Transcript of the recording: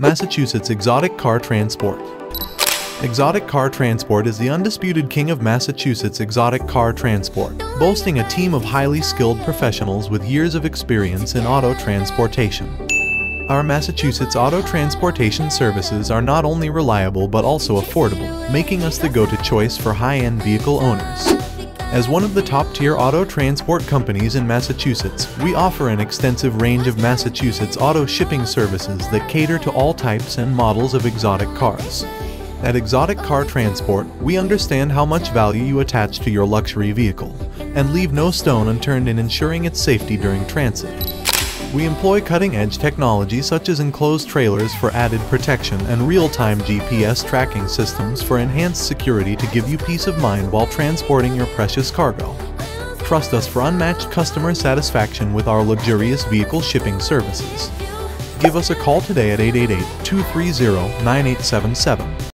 Massachusetts Exotic Car Transport. Exotic Car Transport is the undisputed king of Massachusetts exotic car transport, boasting a team of highly skilled professionals with years of experience in auto transportation. Our Massachusetts auto transportation services are not only reliable but also affordable, making us the go-to choice for high-end vehicle owners. As one of the top-tier auto transport companies in Massachusetts, we offer an extensive range of Massachusetts auto shipping services that cater to all types and models of exotic cars. At Exotic Car Transport, we understand how much value you attach to your luxury vehicle, and leave no stone unturned in ensuring its safety during transit. We employ cutting-edge technology such as enclosed trailers for added protection and real-time GPS tracking systems for enhanced security to give you peace of mind while transporting your precious cargo. Trust us for unmatched customer satisfaction with our luxurious vehicle shipping services. Give us a call today at 888-230-9877.